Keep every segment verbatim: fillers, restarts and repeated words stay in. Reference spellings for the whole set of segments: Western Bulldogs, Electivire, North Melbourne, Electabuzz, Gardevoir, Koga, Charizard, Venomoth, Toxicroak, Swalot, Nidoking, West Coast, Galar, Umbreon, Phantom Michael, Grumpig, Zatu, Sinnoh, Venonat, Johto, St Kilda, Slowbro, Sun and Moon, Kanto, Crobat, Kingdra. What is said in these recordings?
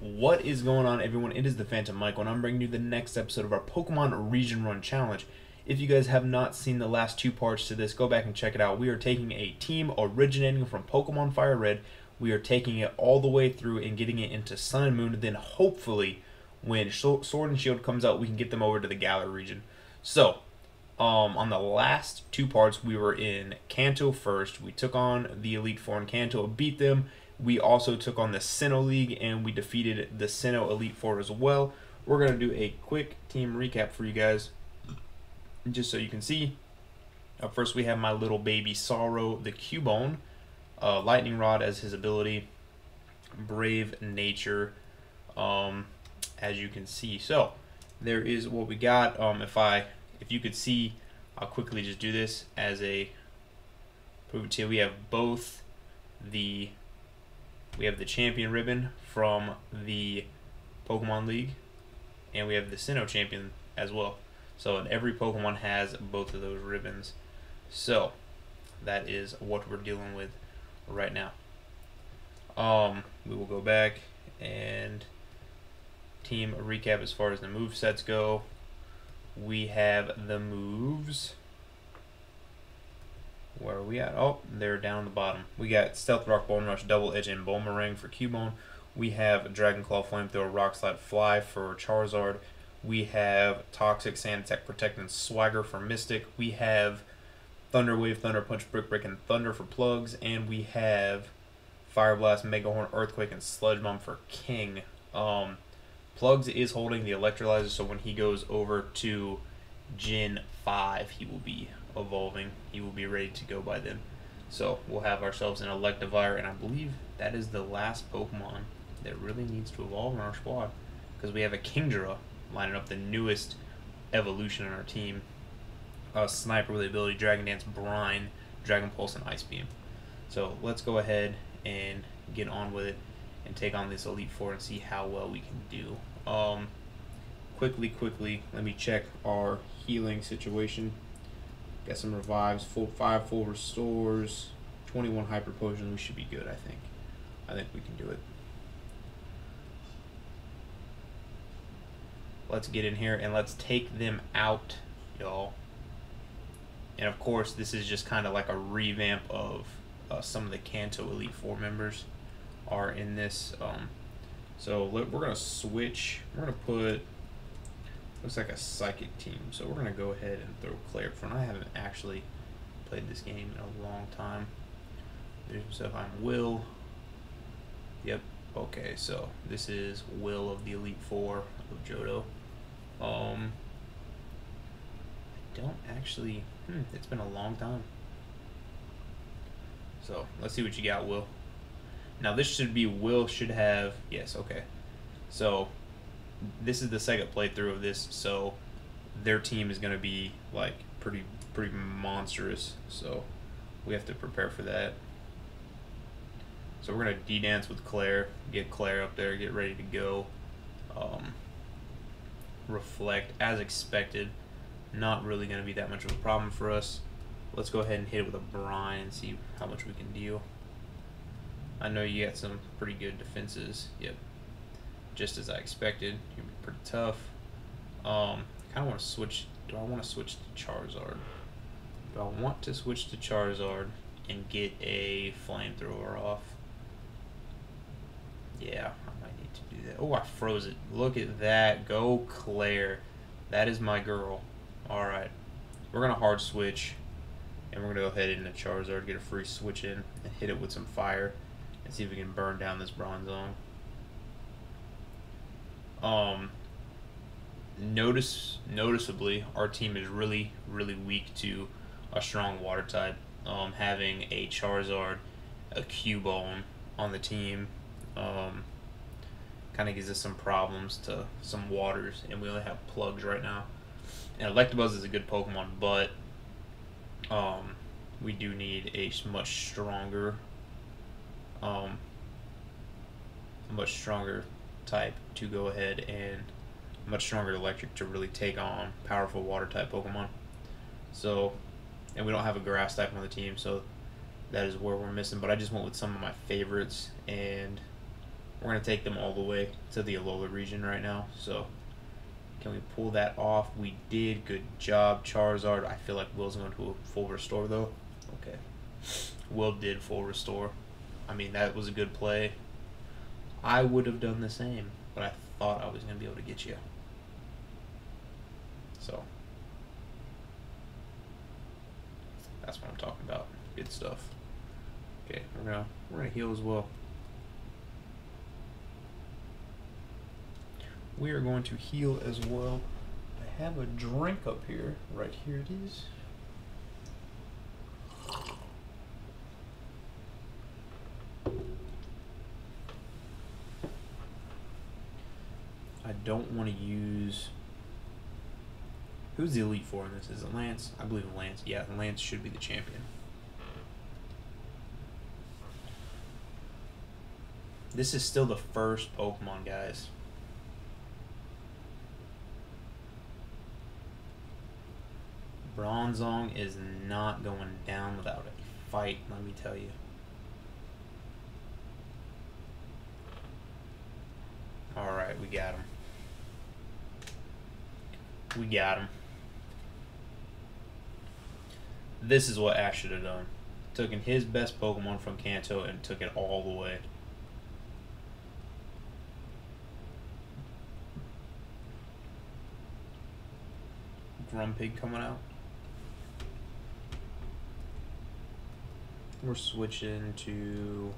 What is going on, everyone? It is the Phantom Michael, and I'm bringing you the next episode of our Pokemon Region Run Challenge. If you guys have not seen the last two parts to this, go back and check it out. We are taking a team originating from Pokemon Fire Red. We are taking it all the way through and getting it into Sun and Moon, and then hopefully when Sword and Shield comes out, we can get them over to the Galar region. So, um, on the last two parts, we were in Kanto first. We took on the Elite Four in Kanto, beat them. We also took on the Sinnoh League, and we defeated the Sinnoh Elite Four as well. We're going to do a quick team recap for you guys, just so you can see. Up first, we have my little baby Sorrow, the Cubone. Uh, Lightning Rod as his ability. Brave Nature, um, as you can see. So, there is what we got. Um, if I, if you could see, I'll quickly just do this as a prove it to you. We have both the... We have the Champion Ribbon from the Pokemon League, and we have the Sinnoh Champion as well. So, and every Pokemon has both of those ribbons. So, that is what we're dealing with right now. Um, we will go back and team recap as far as the move sets go. We have the moves. Where are we at? Oh, they're down the bottom. We got Stealth Rock, Bone Rush, Double Edge, and Bulmerang for Cubone. We have Dragon Claw, Flamethrower, Rock Slide, Fly for Charizard. We have Toxic, Sand Attack, Protect, and Swagger for Mystic. We have Thunder Wave, Thunder Punch, Brick Break, and Thunder for Plugs. And we have Fire Blast, Mega Horn, Earthquake, and Sludge Bomb for King. Um, Plugs is holding the Electrolyzer, so when he goes over to Gen five, he will be evolving. He will be ready to go by then. So we'll have ourselves an Electivire, and I believe that is the last Pokemon that really needs to evolve in our squad, because we have a Kingdra lining up the newest evolution on our team. A Sniper with the ability Dragon Dance, Brine, Dragon Pulse, and Ice Beam. So let's go ahead and get on with it and take on this Elite Four and see how well we can do. Um, quickly, quickly, let me check our healing situation. Got some revives, full five full restores, twenty-one hyper potions. We should be good, I think. I think we can do it. Let's get in here and let's take them out, y'all. And of course, this is just kind of like a revamp of uh, some of the Kanto Elite Four members are in this. Um, so look, we're gonna switch. We're gonna put. Looks like a psychic team, so we're going to go ahead and throw Claire up front. I haven't actually played this game in a long time. There's himself, I'm Will. Yep, okay, so this is Will of the Elite Four of Johto. Um, I don't actually, hmm, it's been a long time. So, let's see what you got, Will. Now this should be, Will should have, yes, okay. So, this is the second playthrough of this, so their team is going to be like pretty pretty monstrous, so we have to prepare for that. So we're going to D-dance with Claire, get Claire up there, get ready to go. Um, reflect, as expected, not really going to be that much of a problem for us. Let's go ahead and hit it with a Brine and see how much we can deal. I know you got some pretty good defenses. Yep. Just as I expected, you're gonna be pretty tough. Um, I kind of want to switch. Do I want to switch to Charizard? Do I want to switch to Charizard and get a Flamethrower off? Yeah, I might need to do that. Oh, I froze it. Look at that. Go, Claire. That is my girl. All right, we're gonna hard switch, and we're gonna go ahead into Charizard, get a free switch in, and hit it with some fire, and see if we can burn down this Bronzong. Um, notice noticeably, our team is really, really weak to a strong water type. Um, having a Charizard, a Cubone on the team, um, kind of gives us some problems to some waters, and we only have Plugs right now. And Electabuzz is a good Pokemon, but um, we do need a much stronger, um, much stronger. type to go ahead and much stronger electric to really take on powerful water type Pokemon. So, and we don't have a grass type on the team, so that is where we're missing. But I just went with some of my favorites, and We're going to take them all the way to the Alola region right now. So can we pull that off? We did. Good job, Charizard. I feel like Will's going to full restore, though. Okay. Will did full restore. I mean, that was a good play. I would have done the same, but I thought I was going to be able to get you. So that's what I'm talking about. Good stuff. Okay, we're gonna we're gonna heal as well. We are going to heal as well. I have a drink up here. Right here it is. I don't want to use... Who's the Elite Four in this? Is it Lance? I believe Lance. Yeah, Lance should be the champion. This is still the first Pokemon, guys. Bronzong is not going down without a fight, let me tell you. Alright, we got him. We got him. This is what Ash should have done. Took in his best Pokemon from Kanto and took it all the way. Grumpig coming out. We're switching to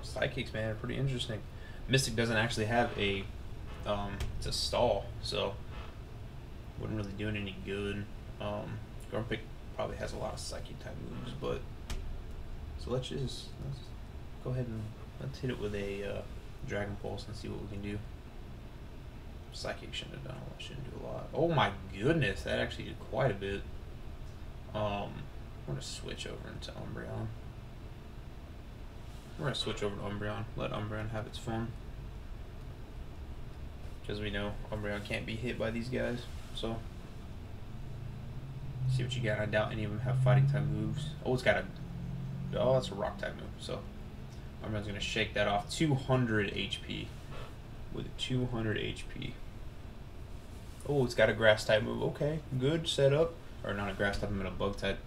Psychics, man. Pretty interesting. Mystic doesn't actually have a um it's a stall, so wouldn't really do it any good. Um Grumpig probably has a lot of psychic type moves, but so let's just let's go ahead and let's hit it with a uh, Dragon Pulse and see what we can do. Psychic shouldn't have done a lot, shouldn't do a lot. Oh my goodness, that actually did quite a bit. Um, we're gonna switch over into Umbreon. We're gonna switch over to Umbreon. Let Umbreon have its fun. Because we know Umbreon can't be hit by these guys. So, see what you got. I doubt any of them have fighting type moves. Oh, it's got a... Oh, that's a rock type move. So, Umbreon's gonna shake that off. two hundred H P. With two hundred H P. Oh, it's got a grass type move. Okay, good setup. Or not a grass type, I'm in a bug type.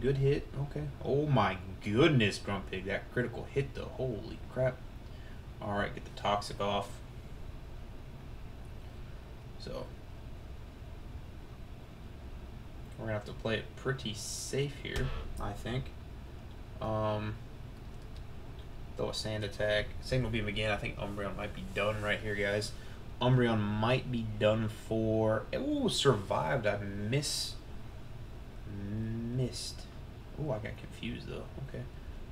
Good hit. Okay. Oh my goodness, Grumpig. That critical hit though. Holy crap. Alright, get the toxic off. So we're gonna have to play it pretty safe here, I think. Um Throw a sand attack. Signal beam again. I think Umbreon might be done right here, guys. Umbreon might be done for... Ooh, survived. I miss... Missed. Ooh, I got confused, though. Okay.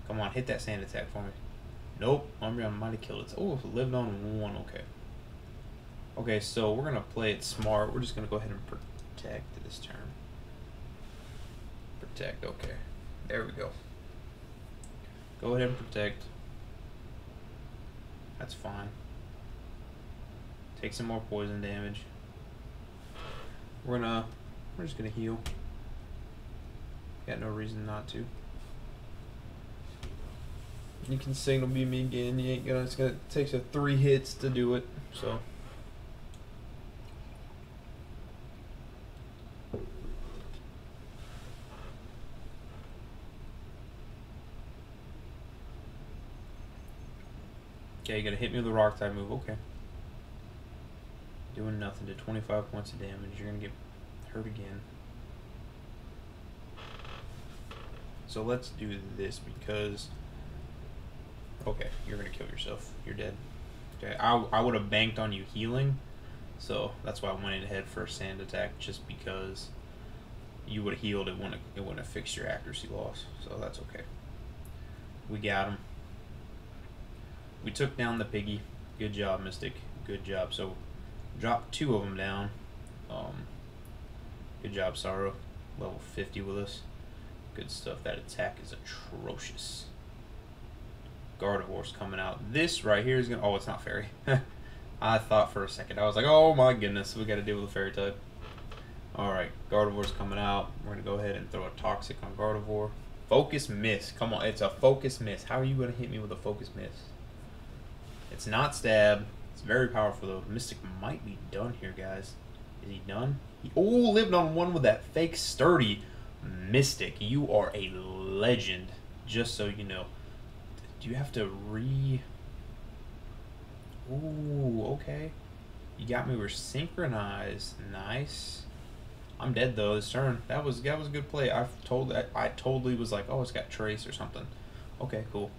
Come on, hit that sand attack for me. Nope. Umbreon might have killed it. Oh, it lived on one. Okay. Okay, so we're going to play it smart. We're just going to go ahead and protect this turn. Protect. Okay. There we go. Go ahead and protect. That's fine. Take some more poison damage. We're gonna, we're just gonna heal. Got no reason not to. You can signal beam me again. You ain't gonna. It's gonna it takes a three hits to do it. So. Okay, you gotta hit me with a rock type move. Okay. Doing nothing. Did twenty-five points of damage. You're gonna get hurt again. So let's do this because... Okay, you're gonna kill yourself. You're dead. Okay, I, I would have banked on you healing. So that's why I went ahead for a sand attack, just because you would have healed. It wouldn't, it wouldn't have fixed your accuracy loss. So that's okay. We got him. We took down the piggy. Good job, Mystic. Good job. So, drop two of them down. Um, good job, Sorrow. Level fifty with us. Good stuff. That attack is atrocious. Gardevoir coming out. This right here is going to... Oh, it's not Fairy. I thought for a second. I was like, oh my goodness. We got to deal with a Fairy type. Alright. Gardevoir's coming out. We're going to go ahead and throw a Toxic on Gardevoir. Focus miss. Come on, it's a focus miss. How are you going to hit me with a focus miss? It's not stab. It's very powerful, though. Mystic might be done here, guys. Is he done? He, oh, lived on one with that fake sturdy Mystic. You are a legend, just so you know. Do you have to re... Ooh, okay. You got me. We're synchronized. Nice. I'm dead though this turn. That was that was a good play. I told I, I totally was like, oh, it's got trace or something. Okay, cool.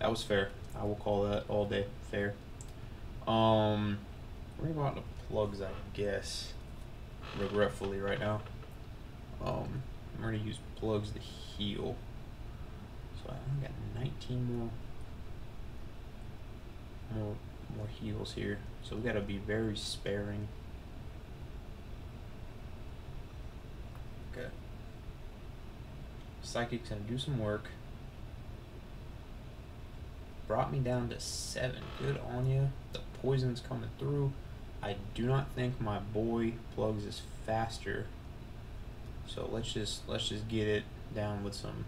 That was fair. I will call that all day fair. Um, we're about to plugs, I guess. Regretfully, right now. Um, I'm gonna use plugs to heal. So I only got nineteen more. More, more heals here, so we gotta be very sparing. Okay, Psychic's gonna do some work. Brought me down to seven. Good on you. The poison's coming through. I do not think my boy Plugs is faster, so let's just let's just get it down with some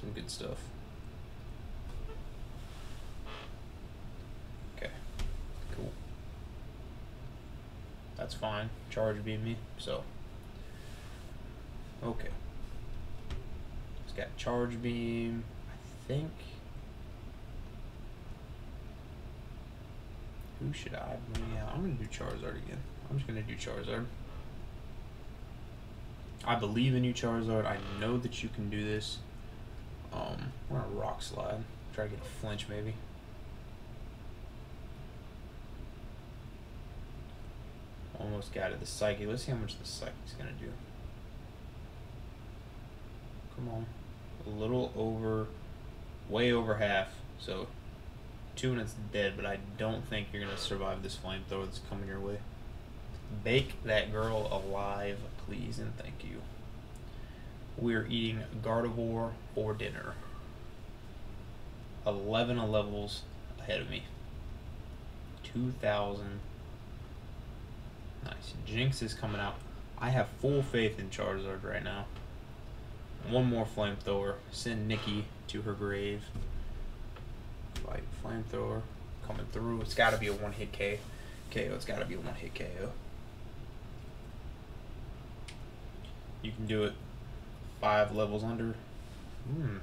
some good stuff. That's fine. Charge beat me, so okay. It's got charge beam, I think. Who should I bring out? I'm gonna do Charizard again. I'm just gonna do Charizard. I believe in you, Charizard. I know that you can do this. Um, we're gonna rock slide. Try to get a flinch, maybe. Almost got it. The Psyche. Let's see how much the Psyche's gonna do. Come on. A little over, way over half. So, two and it's dead, but I don't think you're gonna survive this flamethrower that's coming your way. Bake that girl alive, please, and thank you. We're eating Gardevoir for dinner. eleven levels ahead of me. two thousand. Nice. Jinx is coming out. I have full faith in Charizard right now. One more flamethrower. Send Nikki to her grave. Right, flamethrower coming through. It's got to be a one-hit K O. K O. It's got to be a one-hit K O. You can do it. Five levels under. Hmm.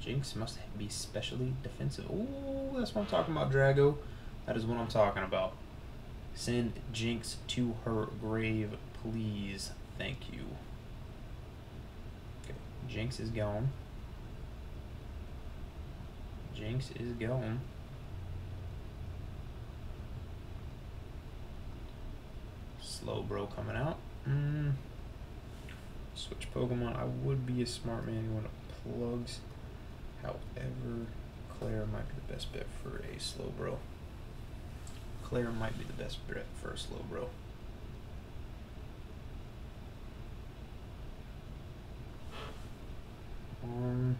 Jinx must be specially defensive. Ooh, that's what I'm talking about, Drago. That is what I'm talking about. Send Jinx to her grave, please. Thank you. Okay. Jinx is gone. Jinx is gone. Slowbro coming out. Mm. Switch Pokemon. I would be a smart man going to plugs. However, Claire might be the best bet for a Slowbro. Claire might be the best bet for a Slowbro. Um,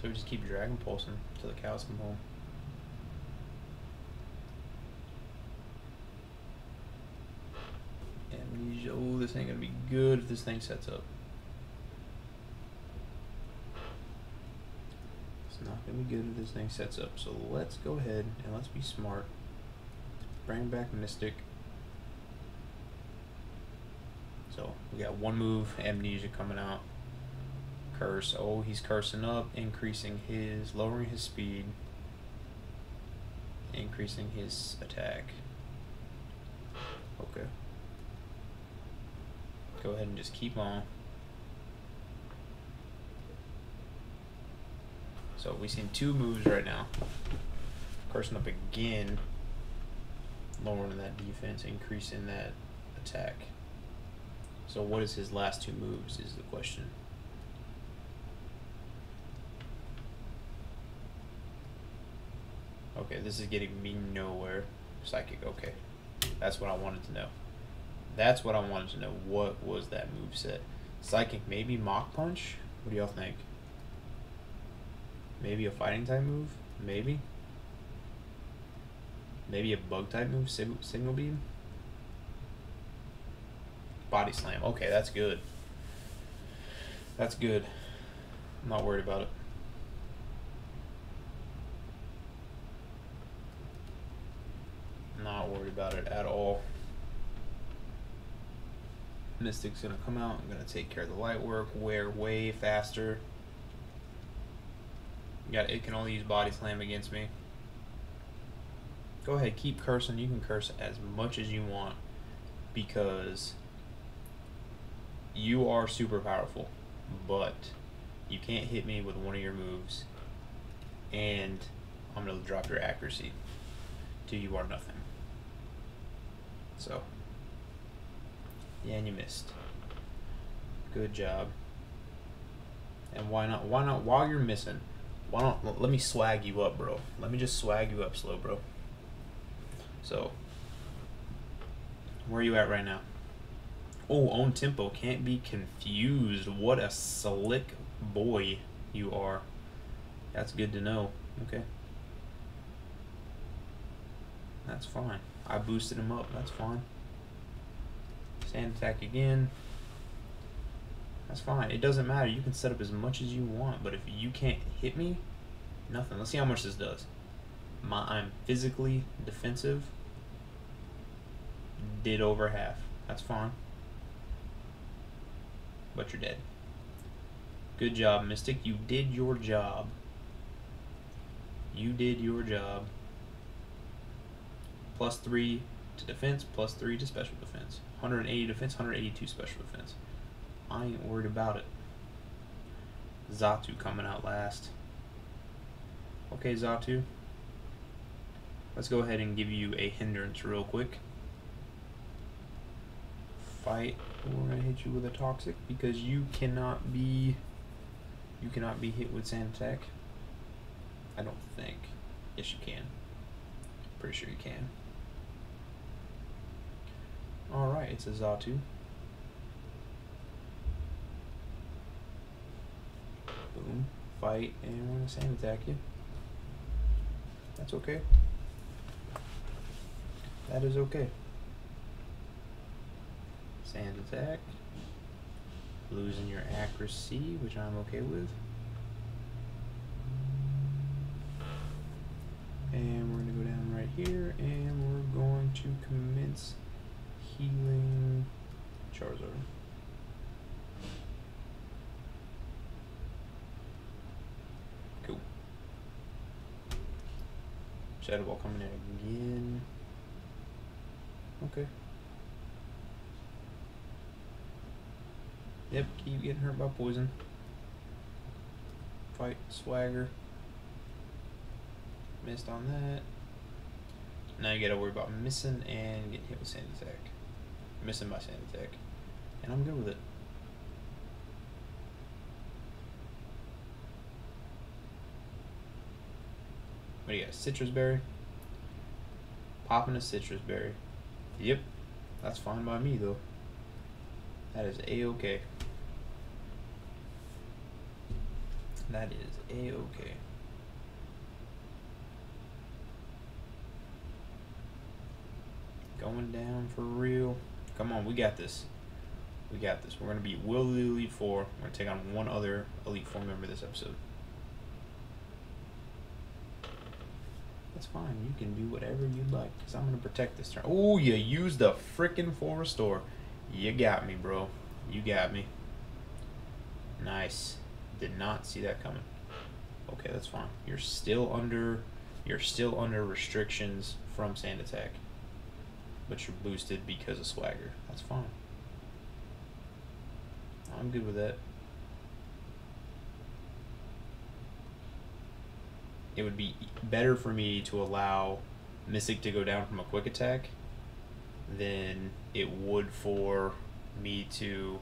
so we just keep Dragon Pulsing until the cows come home. Amnesia. Oh, this ain't gonna be good if this thing sets up. It's not gonna be good if this thing sets up. So let's go ahead and let's be smart. Bring back Mystic. So we got one move, Amnesia coming out. Curse. Oh, he's cursing up, increasing his, lowering his speed, increasing his attack. Okay. Go ahead and just keep on. So we've seen two moves right now. Cursing up again. Lowering that defense, increasing that attack. So what is his last two moves is the question. Okay, this is getting me nowhere. Psychic, okay. That's what I wanted to know. That's what I wanted to know. What was that moveset? Psychic, maybe Mach Punch? What do y'all think? Maybe a fighting type move? Maybe? Maybe a bug type move, signal beam? Body slam. Okay, that's good. That's good. I'm not worried about it. Not worried about it at all. Mystic's gonna come out. I'm gonna take care of the light work. Wear way faster. Got it. Can only use body slam against me. Go ahead, keep cursing. You can curse as much as you want because you are super powerful, but you can't hit me with one of your moves, and I'm gonna drop your accuracy to you are nothing. So yeah, and you missed. Good job. And why not? Why not? While you're missing, why don't let me swag you up, bro? Let me just swag you up, slow, bro. So where are you at right now? Oh, own tempo. Can't be confused. What a slick boy you are. That's good to know. Okay. That's fine. I boosted him up. That's fine. Sand attack again. That's fine. It doesn't matter. You can set up as much as you want, but if you can't hit me, nothing. Let's see how much this does. My, I'm physically defensive. Did over half. That's fine. But you're dead. Good job, Mystic. You did your job. You did your job. Plus three to defense, plus three to special defense. one hundred eighty defense, one hundred eighty-two special defense. I ain't worried about it. Zatu coming out last. Okay, Zatu. Let's go ahead and give you a hindrance real quick. Fight. We're gonna hit you with a toxic because you cannot be you cannot be hit with sand attack. I don't think. Yes you can. Pretty sure you can. Alright, it's a Zatu. Boom. Fight, and we're gonna sand attack you. That's okay. That is okay. Sand attack. Losing your accuracy, which I'm okay with. And we're going to go down right here, and we're going to commence healing Charizard. Cool. Shadow Ball coming in again. Okay. Yep, keep getting hurt by poison. Fight, swagger. Missed on that. Now you gotta worry about missing and getting hit with sand attack. Missing my sand attack. And I'm good with it. What do you got? Citrus berry? Popping a citrus berry. Yep. That's fine by me though. That is A-okay. That is A-okay. Going down for real. Come on, we got this. We got this. We're going to beat Will the Elite Four. We're going to take on one other Elite Four member this episode. That's fine. You can do whatever you'd like because I'm going to protect this turn. Oh, you used the freaking four restore. You got me, bro. You got me. Nice. Did not see that coming. Okay, that's fine. You're still under you're still under restrictions from sand attack. But you're boosted because of swagger. That's fine. I'm good with that. It would be better for me to allow Mystic to go down from a quick attack than it would for me to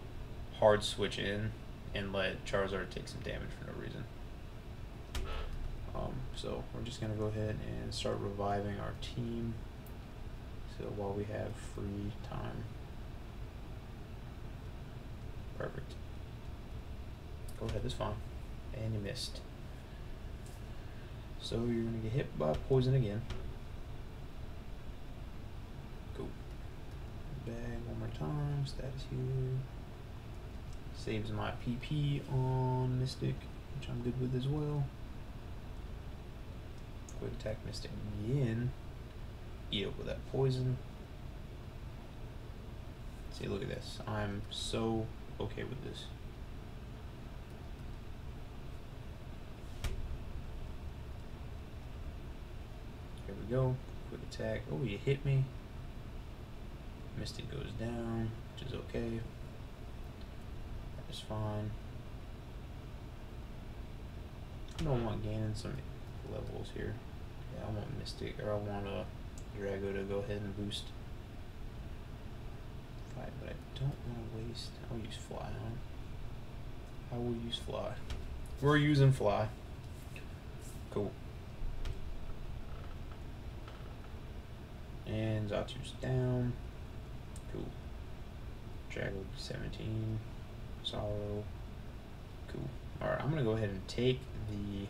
hard switch in and let Charizard take some damage for no reason. Um, so we're just gonna go ahead and start reviving our team. So while we have free time. Perfect. Go ahead, that's fine. And you missed. So you're gonna get hit by poison again. Cool. Bag one more time. Status here. Saves my P P on Mystic, which I'm good with as well. Quick attack Mystic again. Eat up with that poison. See, look at this. I'm so okay with this. Here we go. Quick attack. Oh, you hit me. Mystic goes down, which is okay. That is fine. I don't want gaining some levels here. Yeah, I want Mystic, or I want a Drago to go ahead and boost. Fight, but I don't want to waste. I'll use Fly on. I will use Fly. We're using Fly. Cool. And Zatu's down. Cool. Drago seventeen. Sorrow. Cool. Alright, I'm gonna go ahead and take the.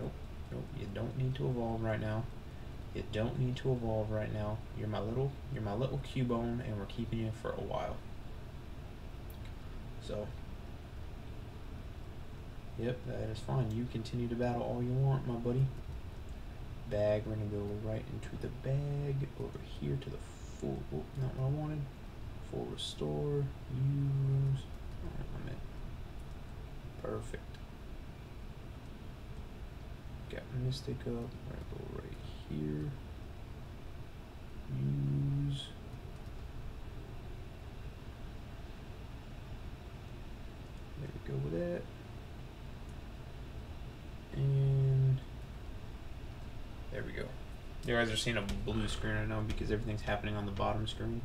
Nope, nope, you don't need to evolve right now. You don't need to evolve right now. You're my little you're my little Cubone, and we're keeping you for a while. So yep, that is fine. You continue to battle all you want, my buddy. Bag, we're gonna go right into the bag over here to the full. Oh, not what I wanted. Full restore. Use. Oh, perfect. Got Mystic up. We're gonna go right here. Use. There we go with that. And there we go. You guys are seeing a blue screen right now because everything's happening on the bottom screen.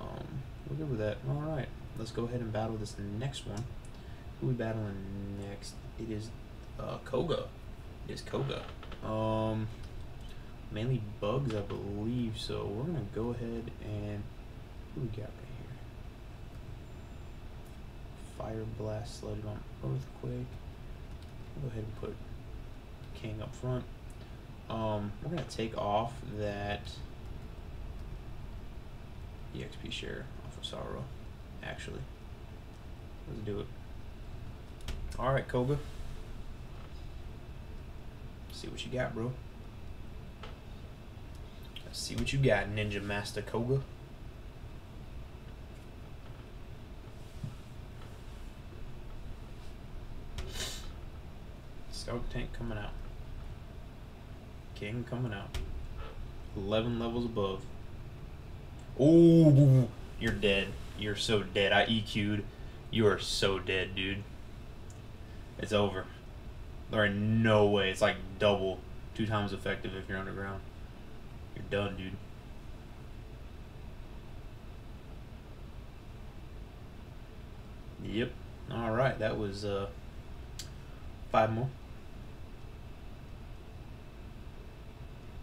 Um, we're good with that. Alright, let's go ahead and battle this next one. Who are we battling next? It is uh, Koga. It is Koga. Um, mainly bugs, I believe, so we're going to go ahead and... Who we got right here? Fire Blast, Sludge Bomb, Earthquake. We'll go ahead and put King up front. Um, we're going to take off that... E X P share off of Sorrow, actually. Let's do it. Alright, Koga. See what you got, bro. Let's see what you got, Ninja Master Koga. Scout Tank coming out. King coming out. eleven levels above. Oh, you're dead. You're so dead. I E Q'd. You are so dead, dude. It's over. There ain't no way. It's like double, two times effective if you're underground. You're done, dude. Yep. Alright, that was uh, five more.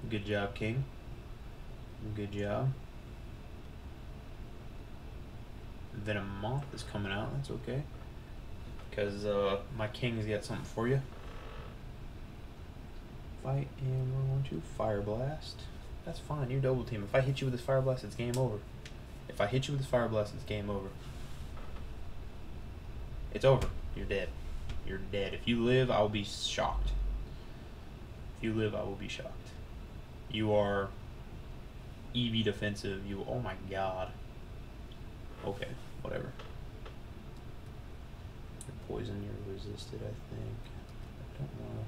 Good job, King. Good job. Venomoth is coming out. That's okay, because uh, my King's got something for you. Fight, and we're going to Fire Blast. That's fine. You double team. If I hit you with this Fire Blast, it's game over. If I hit you with this Fire Blast, it's game over. It's over. You're dead. You're dead. If you live, I will be shocked. If you live, I will be shocked. You are E V defensive. You. Oh my God. Okay, whatever. The poison you're resisted, I think. I don't know.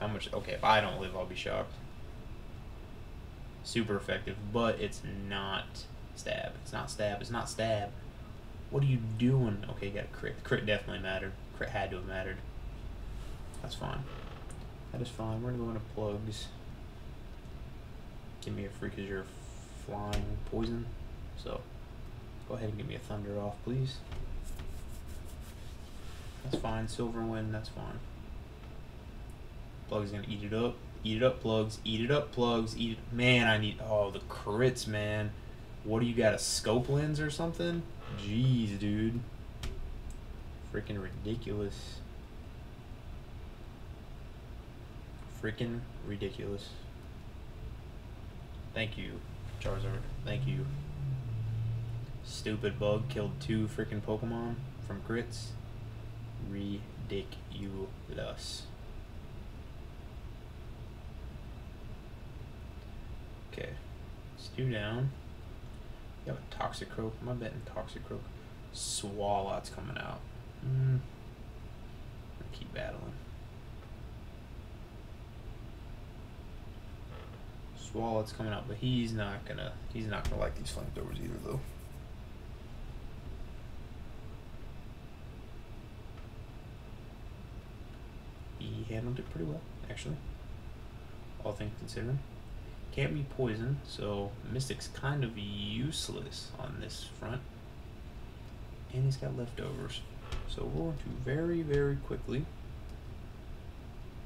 How much? Okay, if I don't live, I'll be shocked. Super effective, but it's not stab. It's not stab. It's not stab. What are you doing? Okay, got a crit. The crit definitely mattered. Crit had to have mattered. That's fine. That is fine. We're going to go into plugs. Give me a free because you're flying poison. So. Go ahead and give me a thunder off, please. That's fine. Silver win. That's fine. Plug's gonna eat it up. Eat it up, Plugs. Eat it up, Plugs. Eat it. Man, I need. Oh, the crits, man. What do you got? A scope lens or something? Jeez, dude. Freaking ridiculous. Freaking ridiculous. Thank you, Charizard. Thank you. Stupid bug killed two freaking Pokemon from crits. Ridiculous. Okay, it's two down. You have a Toxicroak. Am I betting Toxicroak? Swallott's coming out. Mm. I keep battling. Swallott's coming out, but he's not gonna. He's not gonna like these flamethrowers either, though. He handled it pretty well, actually. All things considered. Can't be poisoned, so Mystic's kind of useless on this front. And he's got leftovers. So we're going to very, very quickly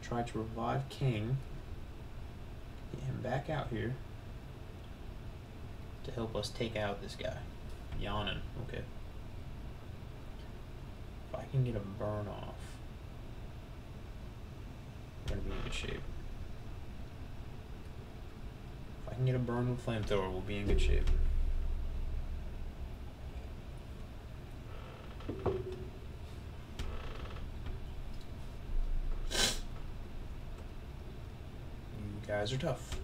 try to revive King. Get him back out here to help us take out this guy. Yawning, okay. If I can get a burn off, we're going to be in good shape. If I can get a burn with flamethrower, we'll be in good shape. You guys are tough.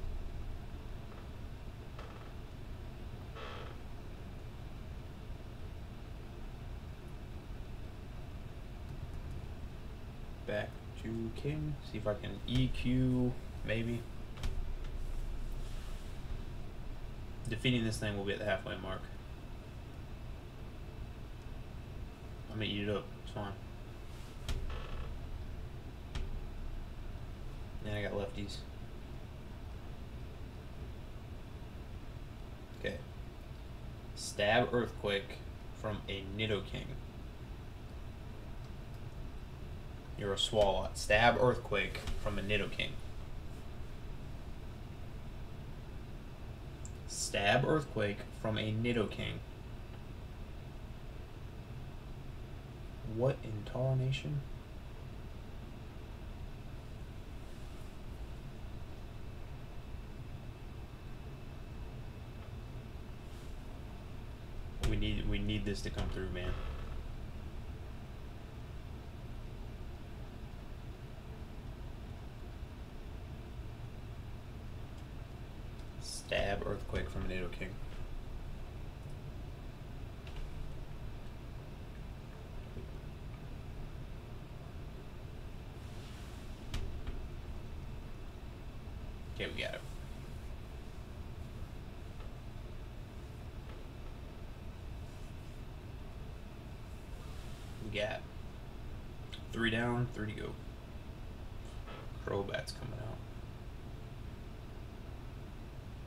Back to King. See if I can E Q, maybe. Defeating this thing will be at the halfway mark. I'm gonna eat it up, it's fine. And I got lefties. Okay. Stab Earthquake from a Nidoking. You're a Swalot. Stab Earthquake from a Nidoking. Stab Earthquake from a Nidoking. What in Tar Nation? We need we need this to come through, man. Stab Earthquake from Nidoking. Okay, we got it. We got three down, three to go. Crobat's coming out.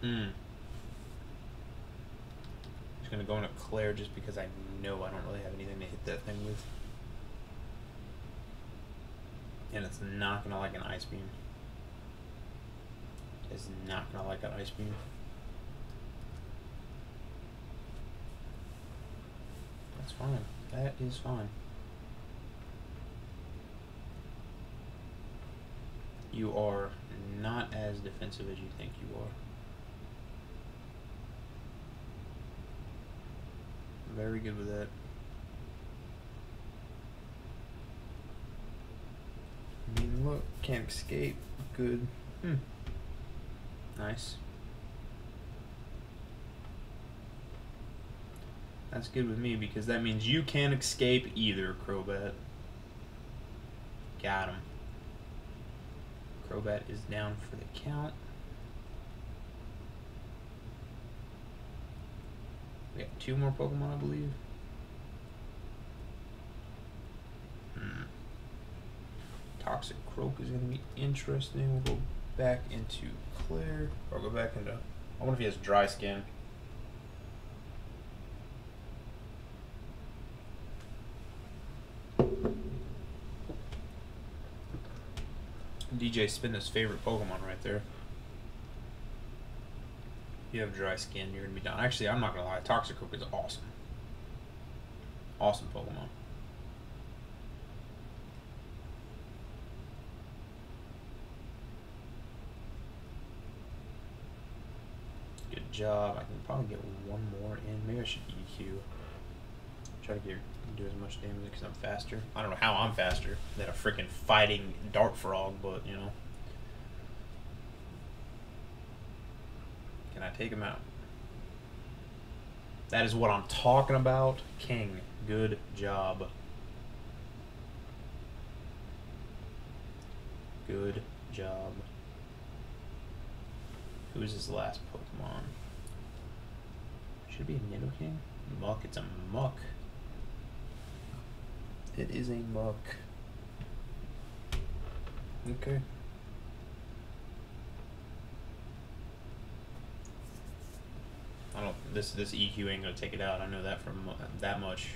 Mm. Just gonna go into Claire just because I know I don't really have anything to hit that thing with. And it's not gonna like an ice beam. It's not gonna like an ice beam. That's fine. That is fine. You are not as defensive as you think you are. Very good with that. I mean, look, can't escape. Good. Hmm. Nice. That's good with me because that means you can't escape either, Crobat. Got him. Crobat is down for the count. We got two more Pokemon, I believe. Hmm. Toxicroak is going to be interesting. We'll go back into Claire. Or go back into... I wonder if he has dry skin. D J Spinner's favorite Pokemon right there. You have dry skin, you're gonna be done. Actually, I'm not gonna lie, Toxicroak is awesome. Awesome Pokemon. Good Good job. I can probably get one more in. Maybe I should E Q. Try to get do as much damage because I'm faster. I don't know how I'm faster than a freaking fighting Dark Frog, but you know. Can I take him out? That is what I'm talking about. King. Good job. Good job. Who is his last Pokemon? Should it be a Nidoking? Muck. It's a Muck. It is a Muck. Okay. I don't. This this E Q ain't gonna take it out. I know that from that much.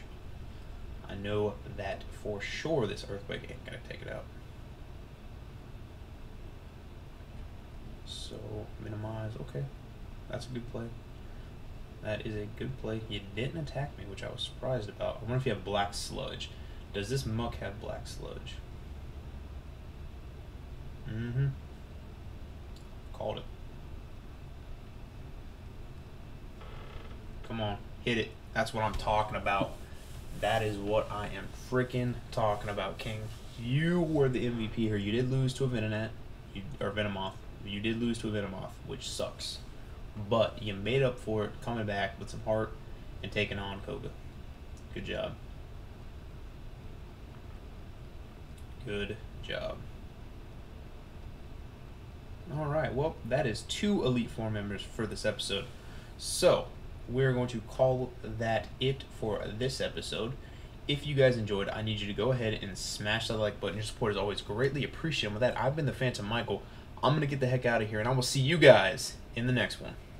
I know that for sure. This earthquake ain't gonna take it out. So minimize. Okay, that's a good play. That is a good play. You didn't attack me, which I was surprised about. I wonder if you have black sludge. Does this Muck have black sludge? Mm-hmm. Called it. Come on, hit it. That's what I'm talking about. That is what I am freaking talking about, King. You were the M V P here. You did lose to a Venonat, you, or Venomoth. You did lose to a Venomoth, which sucks. But you made up for it coming back with some heart and taking on Koga. Good job. Good job. Alright, well, that is two Elite Four members for this episode. So, we're going to call that it for this episode. If you guys enjoyed, I need you to go ahead and smash that like button. Your support is always greatly appreciated. With that, I've been the Phantom Michael. I'm going to get the heck out of here, and I will see you guys in the next one.